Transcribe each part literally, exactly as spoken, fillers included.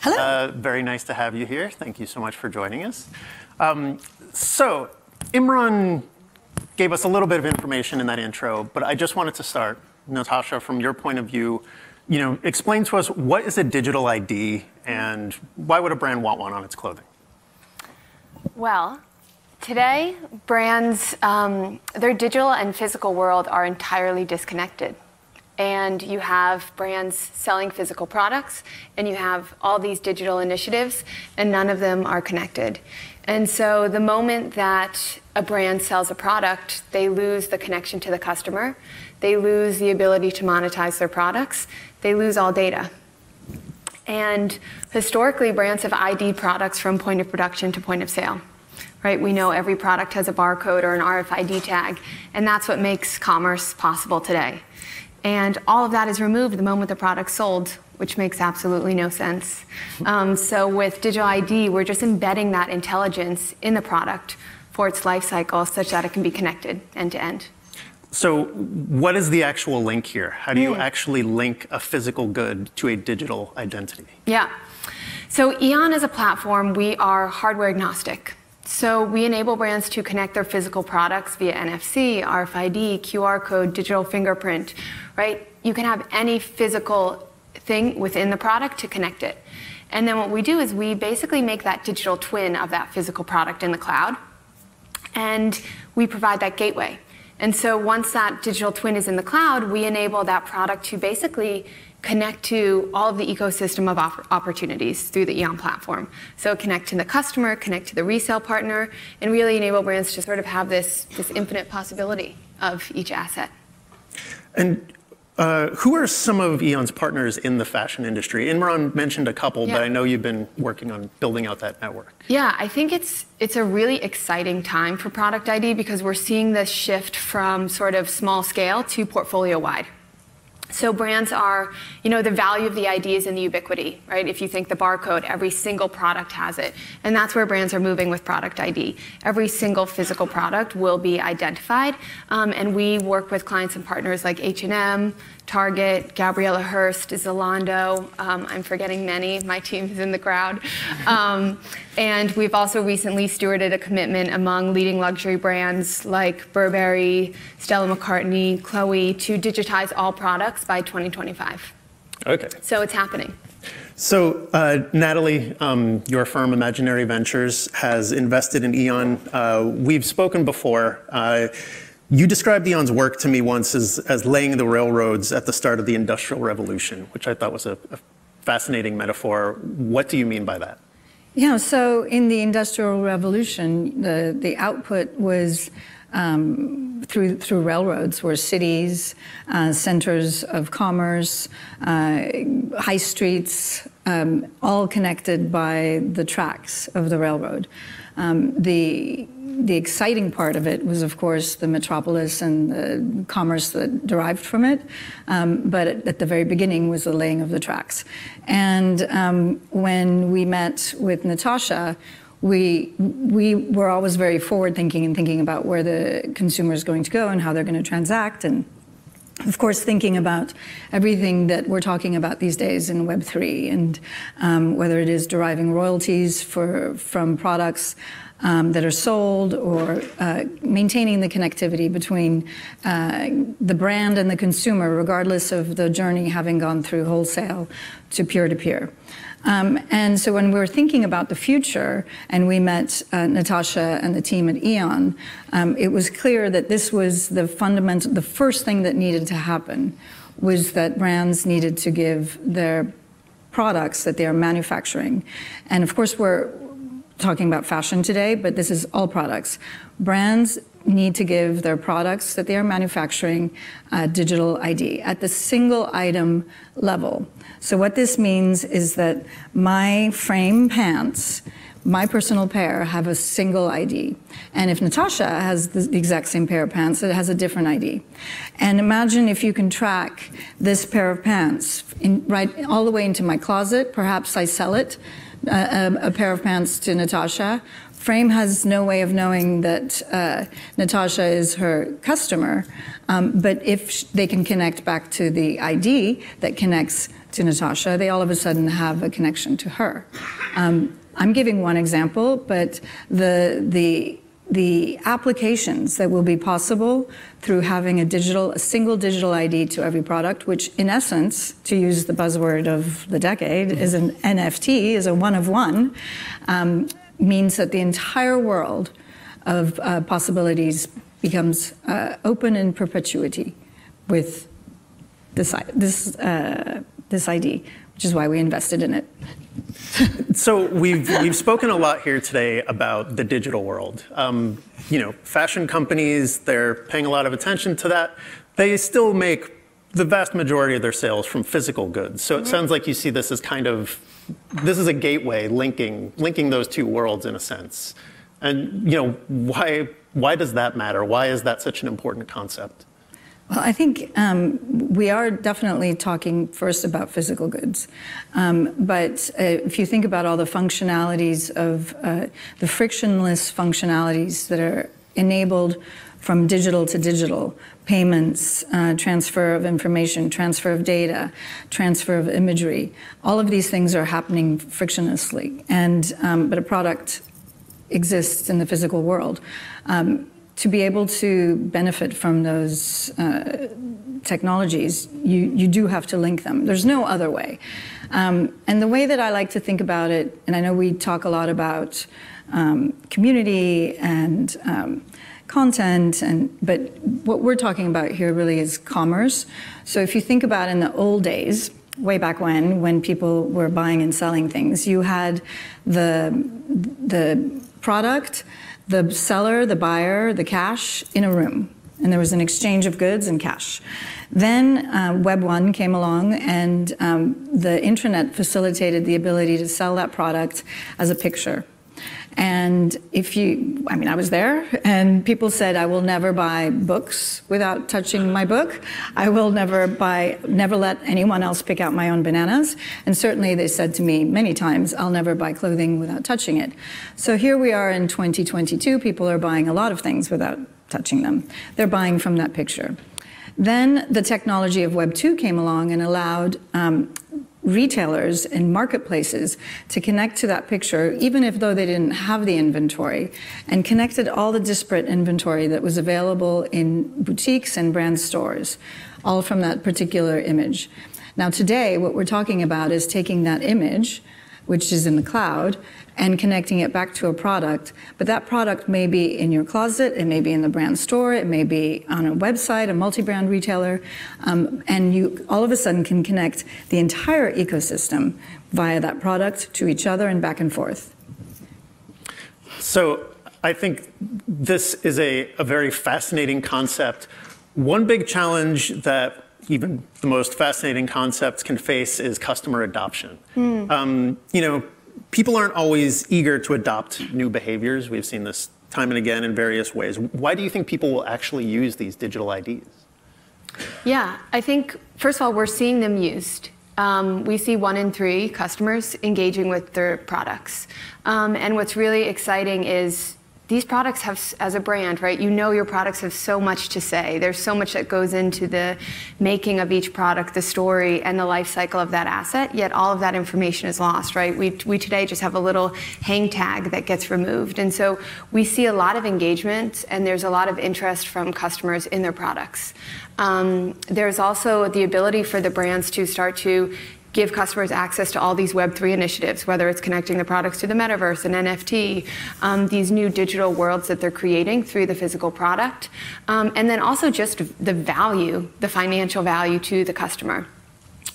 Hello. Uh, very nice to have you here. Thank you so much for joining us. Um, so Imran gave us a little bit of information in that intro, but I just wanted to start, Natasha, from your point of view, you know, explain to us, what is a digital I D and why would a brand want one on its clothing? Well, today, brands, um, their digital and physical world are entirely disconnected. And you have brands selling physical products, and you have all these digital initiatives, and none of them are connected. And so the moment that a brand sells a product, they lose the connection to the customer. They lose the ability to monetize their products. They lose all data. And historically, brands have I D'd products from point of production to point of sale. Right? We know every product has a barcode or an R F I D tag, and that's what makes commerce possible today. And all of that is removed the moment the product's sold, which makes absolutely no sense. Um, so with digital I D, we're just embedding that intelligence in the product for its life cycle such that it can be connected end to end. So what is the actual link here? How do you mm. actually link a physical good to a digital identity? Yeah. So Eon as a platform, we are hardware agnostic. So we enable brands to connect their physical products via N F C, R F I D, Q R code, digital fingerprint, right? You can have any physical thing within the product to connect it. And then what we do is we basically make that digital twin of that physical product in the cloud, and we provide that gateway. And so once that digital twin is in the cloud, we enable that product to basically connect to all of the ecosystem of op opportunities through the Eon platform. So connect to the customer, connect to the resale partner, and really enable brands to sort of have this, this infinite possibility of each asset. And uh, who are some of Eon's partners in the fashion industry? Imran mentioned a couple, yeah. but I know you've been working on building out that network. Yeah, I think it's, it's a really exciting time for Product I D because we're seeing this shift from sort of small scale to portfolio wide. So brands are, you know, the value of the I D is in the ubiquity, right? If you think the barcode, every single product has it. And that's where brands are moving with Product I D. Every single physical product will be identified. Um, and we work with clients and partners like H and M, Target, Gabriela Hurst, Zalando. Um, I'm forgetting many. My team is in the crowd. Um, and we've also recently stewarded a commitment among leading luxury brands like Burberry, Stella McCartney, Chloe to digitize all products by twenty twenty-five. Okay. So it's happening. So uh, Natalie, um, your firm Imaginary Ventures has invested in Eon. Uh, we've spoken before. Uh, you described Eon's work to me once as, as laying the railroads at the start of the Industrial Revolution, which I thought was a, a fascinating metaphor. What do you mean by that? Yeah, so in the Industrial Revolution, the, the output was Um, through through railroads, were cities, uh, centers of commerce, uh, high streets, um, all connected by the tracks of the railroad. Um, the the exciting part of it was, of course, the metropolis and the commerce that derived from it. Um, but at, at the very beginning was the laying of the tracks. And um, when we met with Natasha, We, we were always very forward thinking and thinking about where the consumer is going to go and how they're going to transact. And of course, thinking about everything that we're talking about these days in Web three and um, whether it is deriving royalties for, from products um, that are sold or uh, maintaining the connectivity between uh, the brand and the consumer, regardless of the journey having gone through wholesale to peer-to-peer. Um, and so when we were thinking about the future and we met uh, Natasha and the team at Eon, um, it was clear that this was the fundamental, the first thing that needed to happen was that brands needed to give their products that they are manufacturing. And of course, we're talking about fashion today, but this is all products. Brands need to give their products that they are manufacturing uh, digital I D at the single item level. So what this means is that my Frame pants, my personal pair, have a single I D. And if Natasha has the exact same pair of pants, it has a different I D. And imagine if you can track this pair of pants in, right all the way into my closet. Perhaps I sell it, uh, a, a pair of pants to Natasha. Frame has no way of knowing that uh, Natasha is her customer, um, but if they can connect back to the I D that connects to Natasha, they all of a sudden have a connection to her. Um, I'm giving one example, but the, the, the applications that will be possible through having a digital, a single digital I D to every product, which in essence, to use the buzzword of the decade, is an N F T, is a one-of-one, um, means that the entire world of uh, possibilities becomes uh, open in perpetuity with this, this, uh, this I D, which is why we invested in it. So we've, we've spoken a lot here today about the digital world. Um, you know, fashion companies, they're paying a lot of attention to that. They still make the vast majority of their sales from physical goods. So it sounds like you see this as kind of, this is a gateway linking, linking those two worlds in a sense. And you know, why, why does that matter? Why is that such an important concept? Well, I think um, we are definitely talking first about physical goods. Um, but uh, if you think about all the functionalities of uh, the frictionless functionalities that are enabled from digital to digital, payments, uh, transfer of information, transfer of data, transfer of imagery, all of these things are happening frictionlessly. And, um, but a product exists in the physical world. Um, to be able to benefit from those uh, technologies, you, you do have to link them. There's no other way. Um, and the way that I like to think about it, and I know we talk a lot about um, community and um, content, and but what we're talking about here really is commerce. So if you think about in the old days, way back when, when people were buying and selling things, you had the, the product, the seller, the buyer, the cash in a room. And there was an exchange of goods and cash. Then uh, Web One came along, and um, the intranet facilitated the ability to sell that product as a picture. And if you, I mean, I was there, and people said, I will never buy books without touching my book. I will never buy, never let anyone else pick out my own bananas. And certainly they said to me many times, I'll never buy clothing without touching it. So here we are in twenty twenty-two, people are buying a lot of things without touching them. They're buying from that picture. Then the technology of Web Two came along and allowed um, retailers and marketplaces to connect to that picture, even if though they didn't have the inventory, and connected all the disparate inventory that was available in boutiques and brand stores, all from that particular image. Now today, what we're talking about is taking that image, which is in the cloud, and connecting it back to a product. But that product may be in your closet, it may be in the brand store, it may be on a website, a multi-brand retailer, um, and you all of a sudden can connect the entire ecosystem via that product to each other and back and forth. So I think this is a, a very fascinating concept. One big challenge that even the most fascinating concepts can face is customer adoption. Mm. Um, you know, people aren't always eager to adopt new behaviors. We've seen this time and again in various ways. Why do you think people will actually use these digital I Ds? Yeah, I think, first of all, we're seeing them used. Um, we see one in three customers engaging with their products. Um, and what's really exciting is these products have, as a brand, right, you know your products have so much to say. There's so much that goes into the making of each product, the story, and the life cycle of that asset, yet all of that information is lost, right? We, we today just have a little hang tag that gets removed. And so we see a lot of engagement, and there's a lot of interest from customers in their products. Um, there's also the ability for the brands to start to give customers access to all these Web three initiatives, whether it's connecting the products to the metaverse and N F T, um, these new digital worlds that they're creating through the physical product, um, and then also just the value, the financial value to the customer.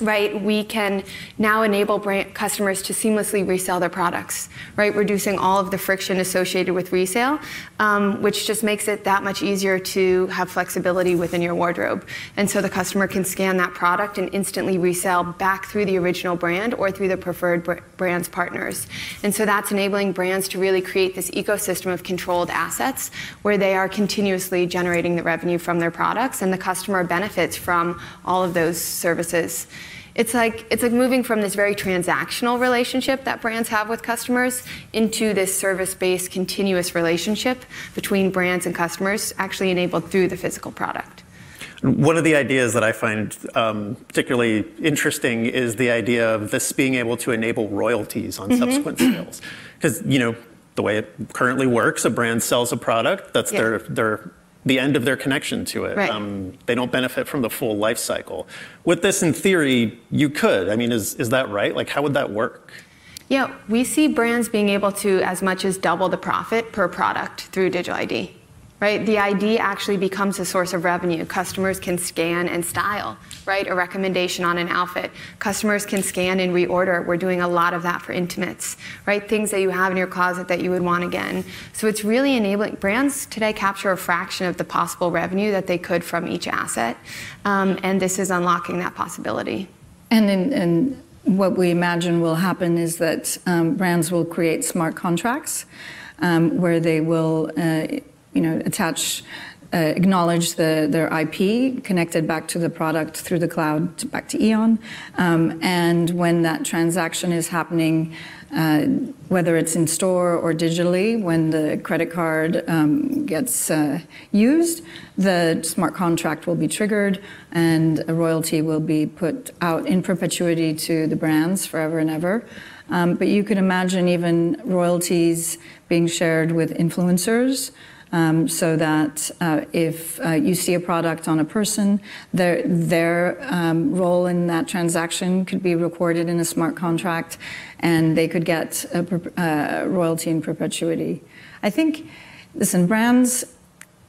Right, we can now enable brand customers to seamlessly resell their products, right, reducing all of the friction associated with resale, um, which just makes it that much easier to have flexibility within your wardrobe. And so the customer can scan that product and instantly resell back through the original brand or through the preferred br brand's partners. And so that's enabling brands to really create this ecosystem of controlled assets where they are continuously generating the revenue from their products, and the customer benefits from all of those services. It's like, it's like moving from this very transactional relationship that brands have with customers into this service-based, continuous relationship between brands and customers, actually enabled through the physical product. One of the ideas that I find um, particularly interesting is the idea of this being able to enable royalties on mm-hmm. subsequent sales. Because, you know, the way it currently works, a brand sells a product, that's yeah. their, their, the end of their connection to it. Right. Um, they don't benefit from the full life cycle. With this, in theory, you could. I mean, is, is that right? Like, how would that work? Yeah, we see brands being able to as much as double the profit per product through digital I D. Right? The I D actually becomes a source of revenue. Customers can scan and style, right? A recommendation on an outfit. Customers can scan and reorder. We're doing a lot of that for intimates, right? Things that you have in your closet that you would want again. So it's really enabling brands today capture a fraction of the possible revenue that they could from each asset. Um, and this is unlocking that possibility. And in, in what we imagine will happen is that um, brands will create smart contracts um, where they will, uh, you know, attach, uh, acknowledge the, their I P connected back to the product through the cloud, to, back to Eon. Um, and when that transaction is happening, uh, whether it's in store or digitally, when the credit card um, gets uh, used, the smart contract will be triggered and a royalty will be put out in perpetuity to the brands forever and ever. Um, but you could imagine even royalties being shared with influencers, Um, so that uh, if uh, you see a product on a person, their, their um, role in that transaction could be recorded in a smart contract and they could get a uh, royalty in perpetuity. I think, listen, brands,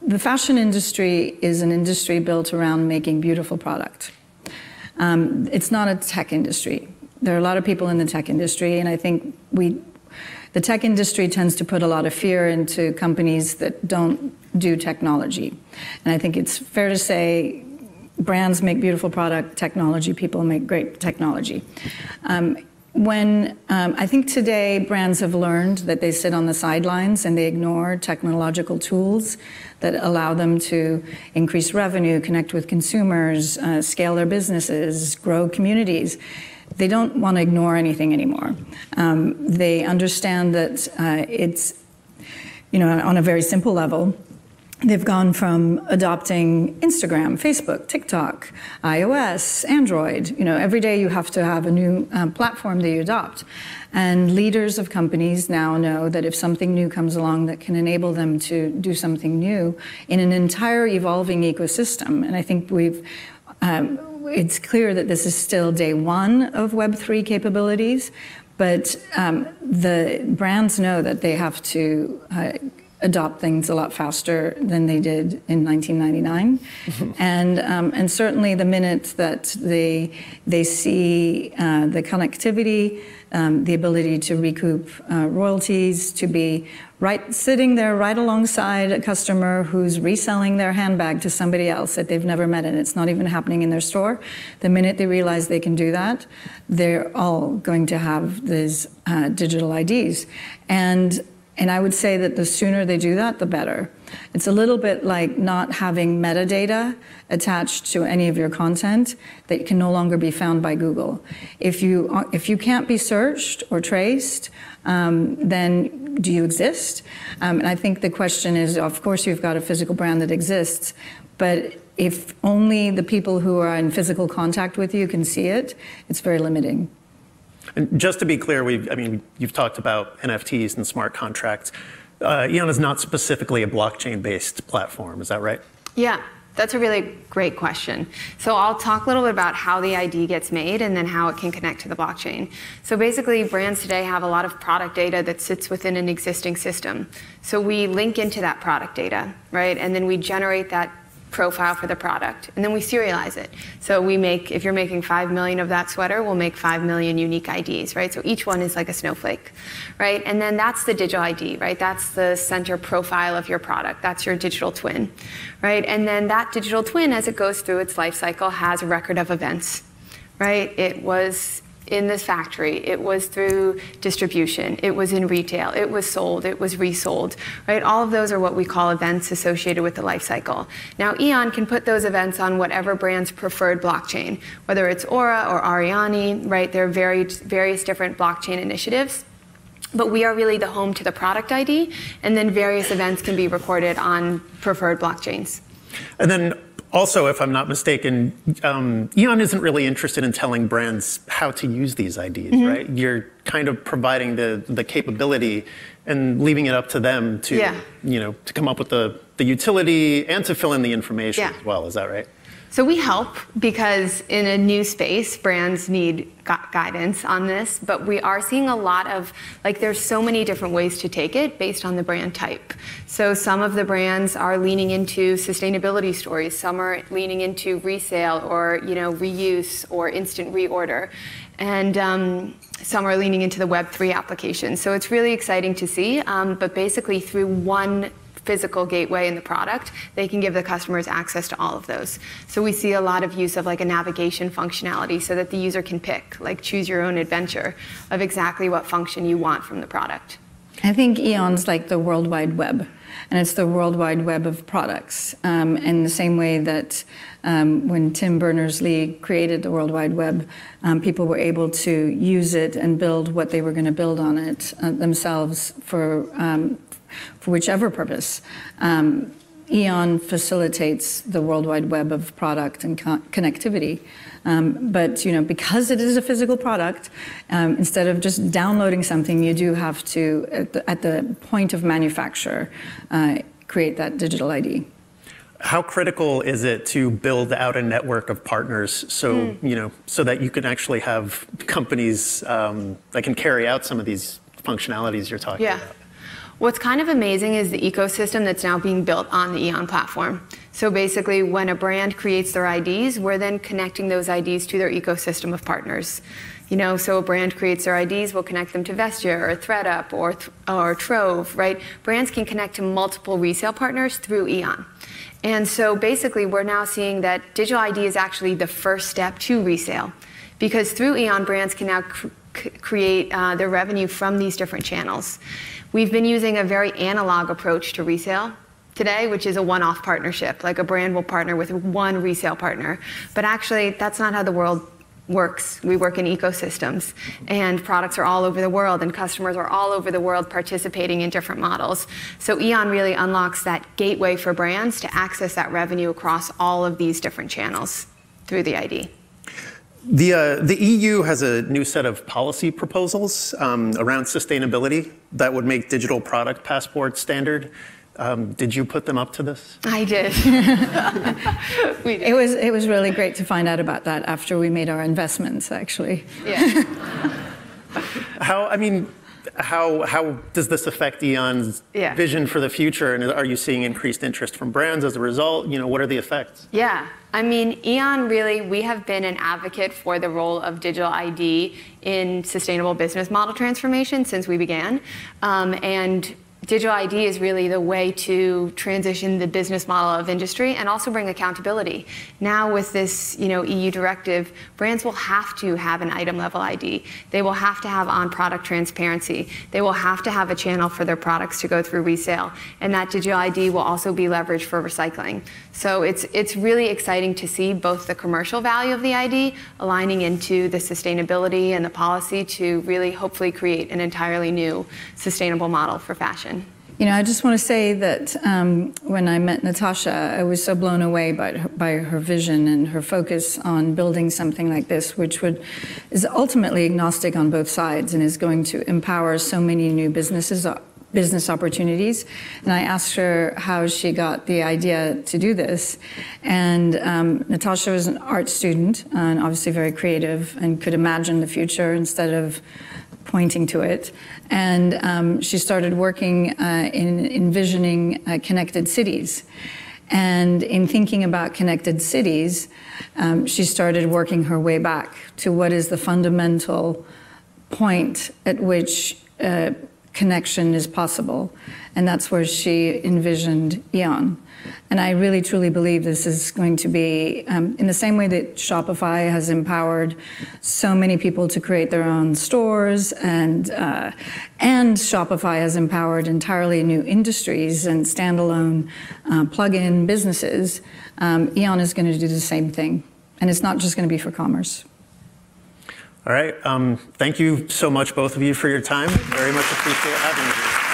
the fashion industry is an industry built around making beautiful product. Um, it's not a tech industry. There are a lot of people in the tech industry, and I think we The tech industry tends to put a lot of fear into companies that don't do technology. And I think it's fair to say brands make beautiful product, technology people make great technology. Um, when um, I think today brands have learned that they sit on the sidelines and they ignore technological tools that allow them to increase revenue, connect with consumers, uh, scale their businesses, grow communities. They don't want to ignore anything anymore. Um, they understand that uh, it's, you know, on a very simple level, they've gone from adopting Instagram, Facebook, TikTok, iOS, Android. You know, every day you have to have a new um, platform that you adopt. And leaders of companies now know that if something new comes along that can enable them to do something new in an entire evolving ecosystem, and I think we've, um, it's clear that this is still day one of Web three capabilities, but um, the brands know that they have to uh, adopt things a lot faster than they did in nineteen ninety-nine. Mm-hmm. And, um, and certainly the minute that they, they see uh, the connectivity, um, the ability to recoup uh, royalties, to be right sitting there right alongside a customer who's reselling their handbag to somebody else that they've never met and it's not even happening in their store, the minute they realize they can do that, they're all going to have these uh, digital I Ds. And And I would say that the sooner they do that, the better. It's a little bit like not having metadata attached to any of your content that can no longer be found by Google. If you, if you can't be searched or traced, um, then do you exist? Um, and I think the question is, of course, you've got a physical brand that exists, but if only the people who are in physical contact with you can see it, it's very limiting. And just to be clear, we've, I mean, you've talked about N F Ts and smart contracts. Uh, Eon is not specifically a blockchain-based platform, is that right? Yeah, that's a really great question. So I'll talk a little bit about how the I D gets made and then how it can connect to the blockchain. So basically, brands today have a lot of product data that sits within an existing system. So we link into that product data, right? And then we generate that profile for the product, and then we serialize it. So we make, if you're making five million of that sweater, we'll make five million unique I Ds, right? So each one is like a snowflake, right? And then that's the digital I D, right? That's the center profile of your product. That's your digital twin, right? And then that digital twin, as it goes through its life cycle, has a record of events, right? It was in this factory, it was through distribution, it was in retail, it was sold, it was resold, right? All of those are what we call events associated with the life cycle. Now, Eon can put those events on whatever brand's preferred blockchain, whether it's Aura or Ariane, right? There are various, various different blockchain initiatives, but we are really the home to the product I D, and then various events can be recorded on preferred blockchains. And then Also, if I'm not mistaken, um, Eon isn't really interested in telling brands how to use these I Ds, mm-hmm. right? You're kind of providing the, the capability and leaving it up to them to, yeah. you know, to come up with the, the utility and to fill in the information yeah. as well. Is that right? So we help because in a new space, brands need gu guidance on this, but we are seeing a lot of, like there's so many different ways to take it based on the brand type. So some of the brands are leaning into sustainability stories, some are leaning into resale or, you know, reuse or instant reorder. And um, some are leaning into the Web three application. So it's really exciting to see, um, but basically through one physical gateway in the product, they can give the customers access to all of those. So we see a lot of use of like a navigation functionality so that the user can pick, like choose your own adventure of exactly what function you want from the product. I think Eon's like the World Wide Web, and it's the World Wide Web of products. Um, in the same way that um, when Tim Berners-Lee created the World Wide Web, um, people were able to use it and build what they were going to build on it uh, themselves for um, for whichever purpose. Um, Eon facilitates the World Wide Web of product and co connectivity. Um, but you know, because it is a physical product, um, instead of just downloading something, you do have to, at the, at the point of manufacture, uh, create that digital I D. How critical is it to build out a network of partners so, mm. you know, so that you can actually have companies um, that can carry out some of these functionalities you're talking yeah. about? What's kind of amazing is the ecosystem that's now being built on the Eon platform. So basically, when a brand creates their I Ds, we're then connecting those I Ds to their ecosystem of partners. You know, so a brand creates their I Ds, we'll connect them to Vestiaire or ThredUp or, or Trove, right? Brands can connect to multiple resale partners through Eon. And so basically, we're now seeing that digital I D is actually the first step to resale, because through Eon, brands can now cr create uh, their revenue from these different channels. We've been using a very analog approach to resale today, which is a one-off partnership, like a brand will partner with one resale partner. But actually, that's not how the world works. We work in ecosystems, and products are all over the world, and customers are all over the world participating in different models. So Eon really unlocks that gateway for brands to access that revenue across all of these different channels through the I D. The, uh, the E U has a new set of policy proposals um, around sustainability that would make digital product passports standard. Um, did you put them up to this? I did. We did. It was, it was really great to find out about that after we made our investments, actually. Yeah. How, I mean, how, how does this affect Eon's yeah. vision for the future? And are you seeing increased interest from brands as a result? You know, what are the effects? Yeah. I mean, Eon really, we have been an advocate for the role of digital I D in sustainable business model transformation since we began. Um, and digital I D is really the way to transition the business model of industry and also bring accountability. Now with this, you know, E U directive, brands will have to have an item level I D. They will have to have on-product transparency. They will have to have a channel for their products to go through resale. And that digital I D will also be leveraged for recycling. So it's, it's really exciting to see both the commercial value of the I D aligning into the sustainability and the policy to really hopefully create an entirely new sustainable model for fashion. You know, I just want to say that um, when I met Natasha, I was so blown away by her, by her vision and her focus on building something like this, which would is ultimately agnostic on both sides and is going to empower so many new businesses, business opportunities. And I asked her how she got the idea to do this. And um, Natasha was an art student and obviously very creative and could imagine the future instead of pointing to it. And um, she started working uh, in envisioning uh, connected cities. And in thinking about connected cities, um, she started working her way back to what is the fundamental point at which uh, connection is possible. And that's where she envisioned Eon. And I really truly believe this is going to be, um, in the same way that Shopify has empowered so many people to create their own stores, and, uh, and Shopify has empowered entirely new industries and standalone uh, plug-in businesses, um, Eon is going to do the same thing. And it's not just going to be for commerce. All right. Um, thank you so much, both of you, for your time. Very much appreciate having you.